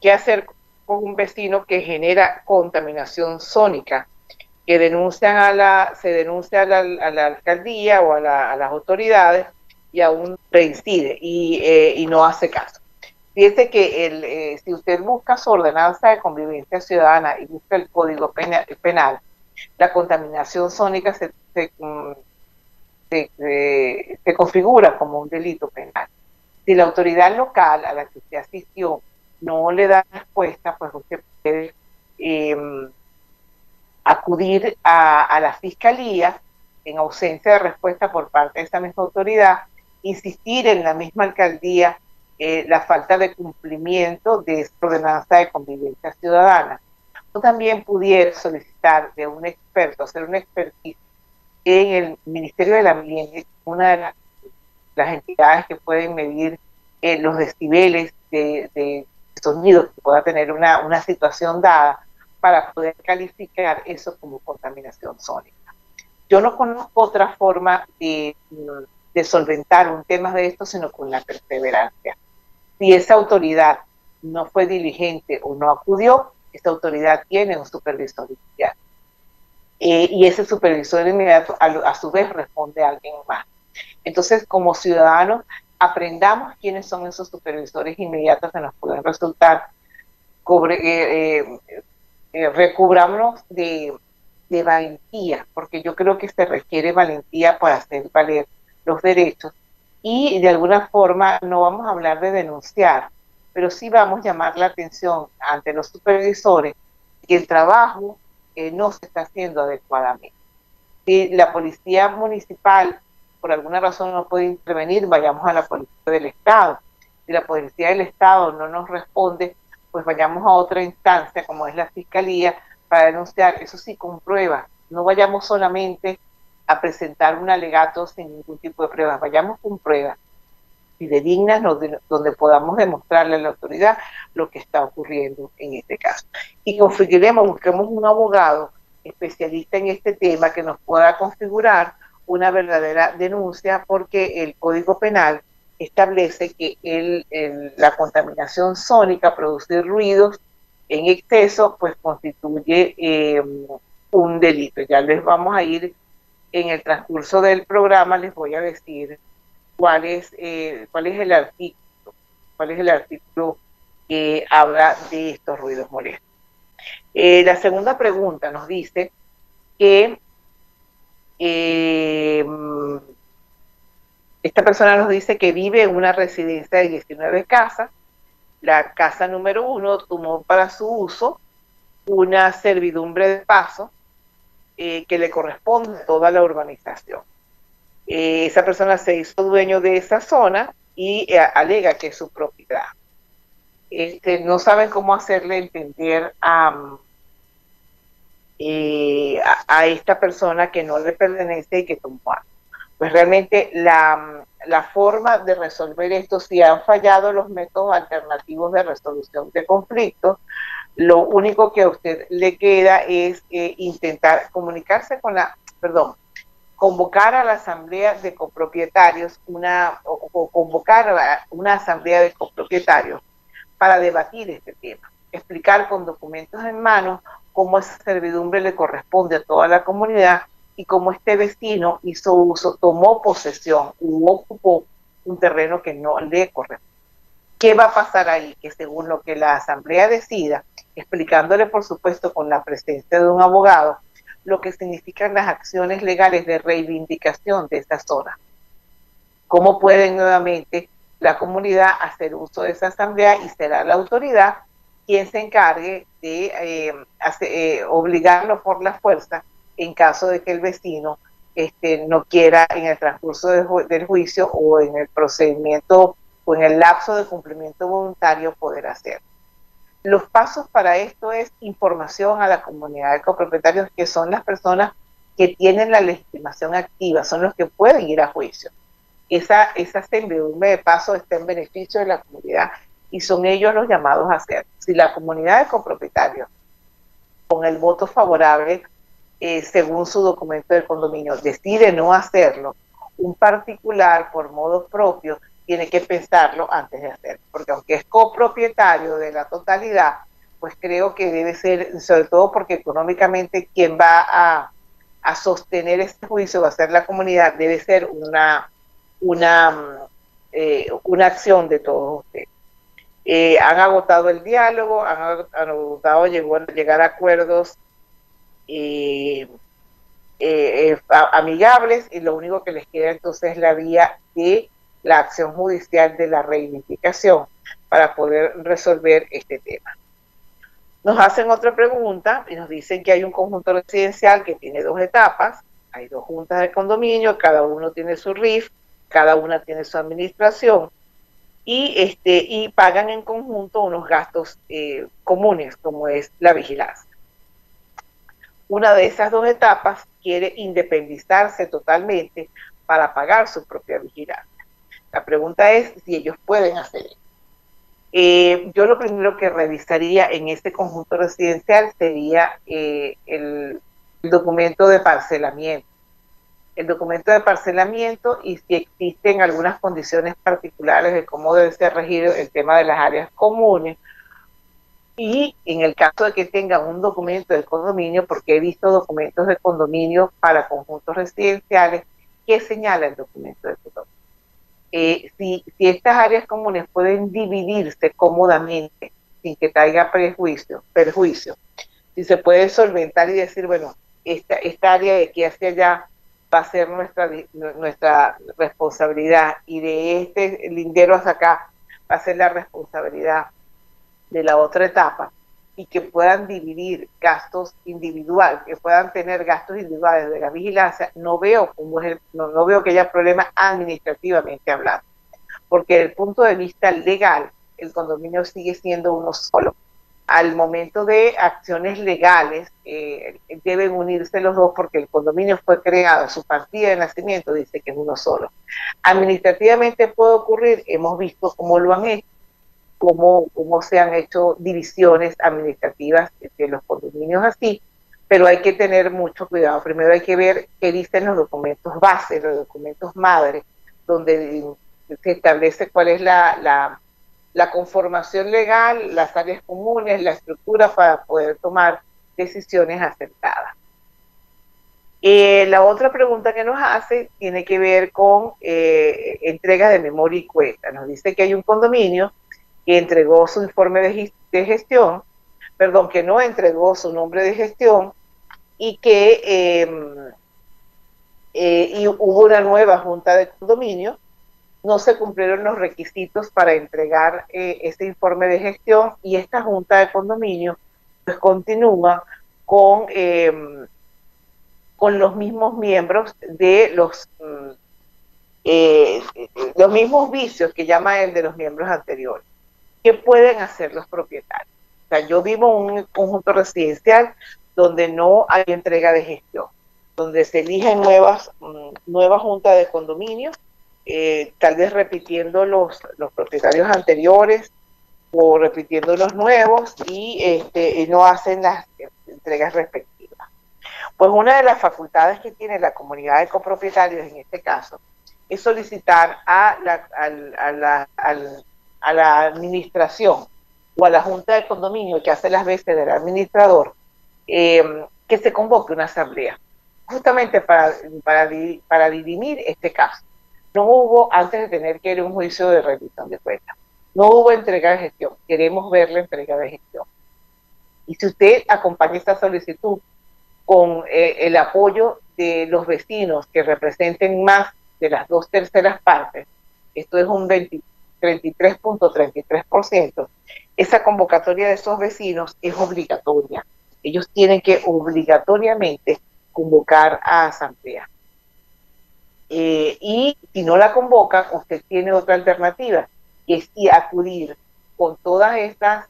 ¿Qué hacer con un vecino que genera contaminación sónica? Que denuncian se denuncia a la alcaldía o a las autoridades y aún reincide y no hace caso. Fíjese que si usted busca su ordenanza de convivencia ciudadana y busca el Código Penal, la contaminación sónica se configura como un delito penal. Si la autoridad local a la que usted asistió no le da respuesta, pues usted puede acudir a la fiscalía en ausencia de respuesta por parte de esa misma autoridad, insistir en la misma alcaldía la falta de cumplimiento de esta ordenanza de convivencia ciudadana. O también pudiera solicitar de un experto, hacer un expertise en el Ministerio del Ambiente, una de las entidades que pueden medir los decibeles de sonido que pueda tener una situación dada, para poder calificar eso como contaminación sónica. Yo no conozco otra forma de solventar un tema de esto, sino con la perseverancia. Si esa autoridad no fue diligente o no acudió, esa autoridad tiene un supervisor inmediato. Y ese supervisor inmediato a su vez responde a alguien más. Entonces, como ciudadanos, aprendamos quiénes son esos supervisores inmediatos que nos pueden resultar. Recubrámonos de valentía, porque yo creo que se requiere valentía para hacer valer los derechos, y de alguna forma no vamos a hablar de denunciar, pero sí vamos a llamar la atención ante los supervisores que el trabajo no se está haciendo adecuadamente. Si la policía municipal por alguna razón no puede intervenir, vayamos a la policía del Estado. Si la policía del Estado no nos responde, pues vayamos a otra instancia como es la fiscalía para denunciar, eso sí con pruebas, no vayamos solamente a presentar un alegato sin ningún tipo de pruebas, vayamos con pruebas fidedignas donde podamos demostrarle a la autoridad lo que está ocurriendo en este caso. Y configuremos, busquemos un abogado especialista en este tema que nos pueda configurar una verdadera denuncia, porque el Código Penal establece que la contaminación sónica, producir ruidos en exceso, pues constituye un delito. Ya les vamos a ir, en el transcurso del programa, les voy a decir cuál es el artículo que habla de estos ruidos molestos. La segunda pregunta nos dice que esta persona nos dice que vive en una residencia de 19 casas. La casa número 1 tomó para su uso una servidumbre de paso que le corresponde a toda la urbanización. Esa persona se hizo dueño de esa zona y alega que es su propiedad. No saben cómo hacerle entender a esta persona que no le pertenece y que tomó acto. Pues realmente la forma de resolver esto, si han fallado los métodos alternativos de resolución de conflictos, lo único que a usted le queda es intentar comunicarse con convocar a la asamblea de copropietarios, convocar a una asamblea de copropietarios para debatir este tema, explicar con documentos en mano cómo esa servidumbre le corresponde a toda la comunidad, y como este vecino hizo uso, tomó posesión u ocupó un terreno que no le corresponde. ¿Qué va a pasar ahí? Que según lo que la asamblea decida, explicándole por supuesto con la presencia de un abogado, lo que significan las acciones legales de reivindicación de esa zona. ¿Cómo puede nuevamente la comunidad hacer uso de esa asamblea? Y será la autoridad quien se encargue de obligarlo por la fuerza en caso de que el vecino no quiera, en el transcurso del juicio o en el procedimiento o en el lapso de cumplimiento voluntario, poder hacerlo. Los pasos para esto es información a la comunidad de copropietarios, que son las personas que tienen la legitimación activa, son los que pueden ir a juicio. Esa servidumbre de paso está en beneficio de la comunidad y son ellos los llamados a hacer. Si la comunidad de copropietarios, con el voto favorable según su documento del condominio, decide no hacerlo, un particular por modo propio tiene que pensarlo antes de hacerlo, porque aunque es copropietario de la totalidad, pues creo que debe ser, sobre todo porque económicamente quien va a sostener este juicio, va a ser la comunidad, debe ser una acción de todos ustedes. Han agotado el diálogo, han agotado llegar a acuerdos amigables, y lo único que les queda entonces es la vía de la acción judicial de la reivindicación para poder resolver este tema. Nos hacen otra pregunta y nos dicen que hay un conjunto residencial que tiene dos etapas, hay dos juntas de condominio, cada uno tiene su RIF, cada una tiene su administración, y pagan en conjunto unos gastos comunes, como es la vigilancia. Una de esas dos etapas quiere independizarse totalmente para pagar su propia vigilancia. La pregunta es si ellos pueden hacer eso. Yo lo primero que revisaría en este conjunto residencial sería el documento de parcelamiento. El documento de parcelamiento y si existen algunas condiciones particulares de cómo debe ser regido el tema de las áreas comunes, y en el caso de que tengan un documento de condominio, porque he visto documentos de condominio para conjuntos residenciales, ¿qué señala el documento de condominio? Si estas áreas comunes pueden dividirse cómodamente sin que traiga perjuicio, si se puede solventar y decir, bueno, esta área de aquí hacia allá va a ser nuestra responsabilidad, y de este lindero hasta acá va a ser la responsabilidad de la otra etapa, y que puedan dividir gastos individuales, que puedan tener gastos individuales de la vigilancia, no veo que haya problema administrativamente hablando, porque desde el punto de vista legal, el condominio sigue siendo uno solo. Al momento de acciones legales, deben unirse los dos porque el condominio fue creado, su partida de nacimiento dice que es uno solo. Administrativamente puede ocurrir, hemos visto cómo lo han hecho, cómo se han hecho divisiones administrativas de los condominios así, pero hay que tener mucho cuidado. Primero hay que ver qué dicen los documentos base, los documentos madre, donde se establece cuál es la conformación legal, las áreas comunes, la estructura para poder tomar decisiones acertadas. La otra pregunta que nos hace tiene que ver con entrega de memoria y cuenta. Nos dice que hay un condominio que entregó su informe de gestión, perdón, que no entregó su nombre de gestión y que y hubo una nueva junta de condominio. No se cumplieron los requisitos para entregar ese informe de gestión y esta junta de condominio pues continúa con los mismos miembros de los mismos vicios que llama el de los miembros anteriores. ¿Qué pueden hacer los propietarios? O sea, yo vivo en un conjunto residencial donde no hay entrega de gestión, donde se eligen nuevas juntas de condominio, tal vez repitiendo los propietarios anteriores o repitiendo los nuevos y no hacen las entregas respectivas. Pues una de las facultades que tiene la comunidad de copropietarios en este caso es solicitar a la administración o a la junta de condominio que hace las veces del administrador que se convoque una asamblea justamente para dirimir este caso. No hubo, antes de tener que ir a un juicio de rendición de cuentas, no hubo entrega de gestión. Queremos ver la entrega de gestión. Y si usted acompaña esta solicitud con el apoyo de los vecinos que representen más de las 2/3 partes, esto es un 33.33%, esa convocatoria de esos vecinos es obligatoria. Ellos tienen que obligatoriamente convocar a asamblea. Y si no la convocan, usted tiene otra alternativa, que es acudir con todas estas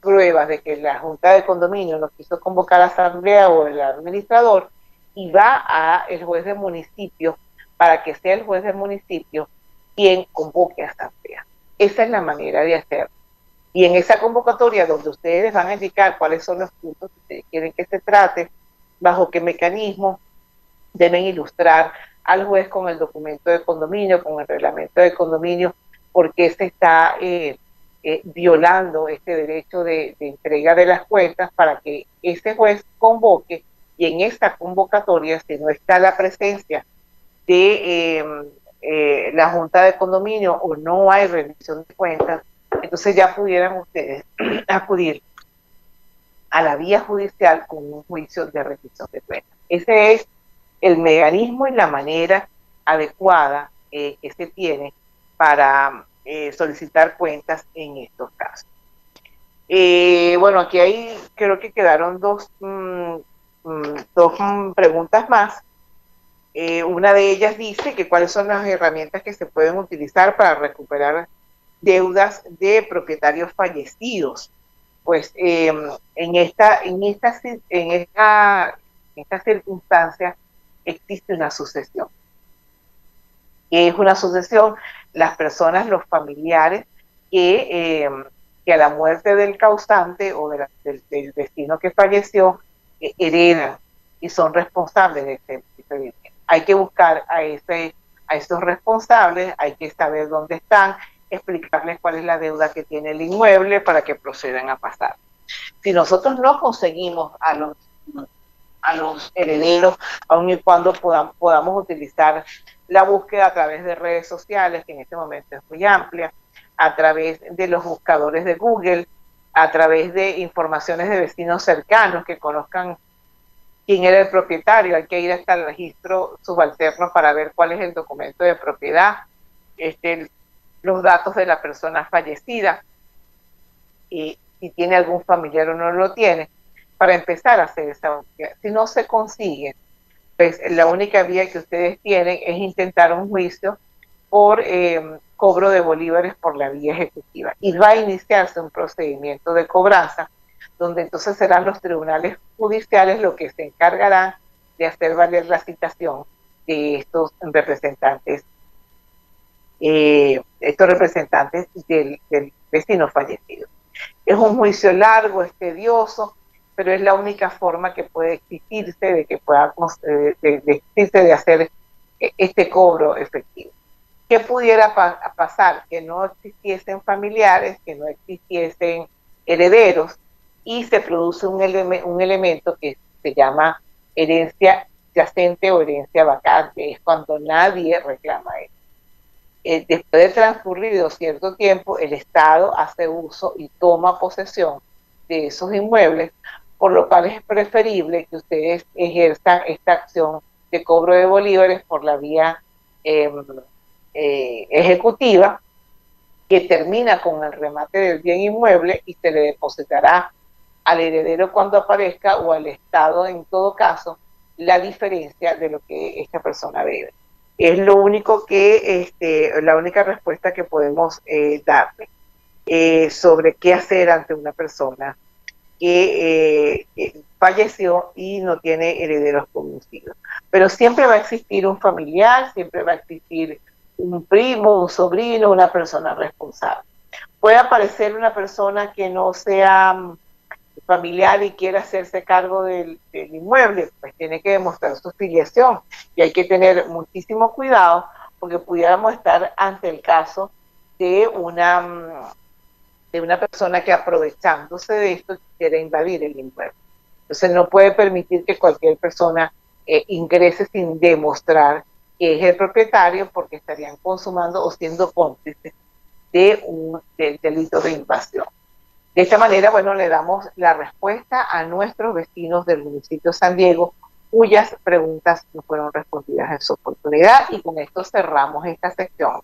pruebas de que la junta de condominio no quiso convocar a asamblea o el administrador, y va al juez de municipio para que sea el juez de municipio quien convoque a asamblea. Esa es la manera de hacerlo. Y en esa convocatoria donde ustedes van a indicar cuáles son los puntos que quieren que se trate, bajo qué mecanismo deben ilustrar al juez con el documento de condominio, con el reglamento de condominio, porque se está violando este derecho de entrega de las cuentas, para que ese juez convoque, y en esta convocatoria, si no está la presencia de la Junta de Condominio o no hay rendición de cuentas, entonces ya pudieran ustedes acudir a la vía judicial con un juicio de rendición de cuentas. Ese es el mecanismo y la manera adecuada que se tiene para solicitar cuentas en estos casos. Bueno, aquí hay, creo que quedaron dos preguntas más. Una de ellas dice que cuáles son las herramientas que se pueden utilizar para recuperar deudas de propietarios fallecidos. Pues en esta circunstancia existe una sucesión. ¿Qué es una sucesión? Las personas, los familiares que a la muerte del causante o del vecino que falleció heredan y son responsables de este bien. Hay que buscar a esos responsables, hay que saber dónde están, explicarles cuál es la deuda que tiene el inmueble para que procedan a pasar. Si nosotros no conseguimos a los herederos, aun y cuando podamos utilizar la búsqueda a través de redes sociales, que en este momento es muy amplia, a través de los buscadores de Google, a través de informaciones de vecinos cercanos que conozcan quién era el propietario. Hay que ir hasta el registro subalterno para ver cuál es el documento de propiedad, los datos de la persona fallecida, y si tiene algún familiar o no lo tiene, para empezar a hacer esa búsqueda. Si no se consigue, pues la única vía que ustedes tienen es intentar un juicio por cobro de bolívares por la vía ejecutiva. Y va a iniciarse un procedimiento de cobranza, donde entonces serán los tribunales judiciales los que se encargarán de hacer valer la citación de estos representantes del vecino fallecido. Es un juicio largo, es tedioso, pero es la única forma que puede exigirse de que podamos de hacer este cobro efectivo. ¿Qué pudiera pasar? Que no existiesen familiares, que no existiesen herederos, y se produce un elemento que se llama herencia yacente o herencia vacante. Es cuando nadie reclama eso. Después de transcurrido cierto tiempo, el Estado hace uso y toma posesión de esos inmuebles, por lo cual es preferible que ustedes ejerzan esta acción de cobro de bolívares por la vía ejecutiva, que termina con el remate del bien inmueble y se le depositará al heredero cuando aparezca, o al Estado en todo caso, la diferencia de lo que esta persona debe. Es lo único que, la única respuesta que podemos darle sobre qué hacer ante una persona que falleció y no tiene herederos conocidos. Pero siempre va a existir un familiar, siempre va a existir un primo, un sobrino, una persona responsable. Puede aparecer una persona que no sea familiar y quiere hacerse cargo del inmueble, pues tiene que demostrar su filiación, y hay que tener muchísimo cuidado, porque pudiéramos estar ante el caso de una persona que, aprovechándose de esto, quiere invadir el inmueble. Entonces no puede permitir que cualquier persona ingrese sin demostrar que es el propietario, porque estarían consumando o siendo cómplices del delito de invasión. De esta manera, bueno, le damos la respuesta a nuestros vecinos del municipio de San Diego, cuyas preguntas no fueron respondidas en su oportunidad, y con esto cerramos esta sección.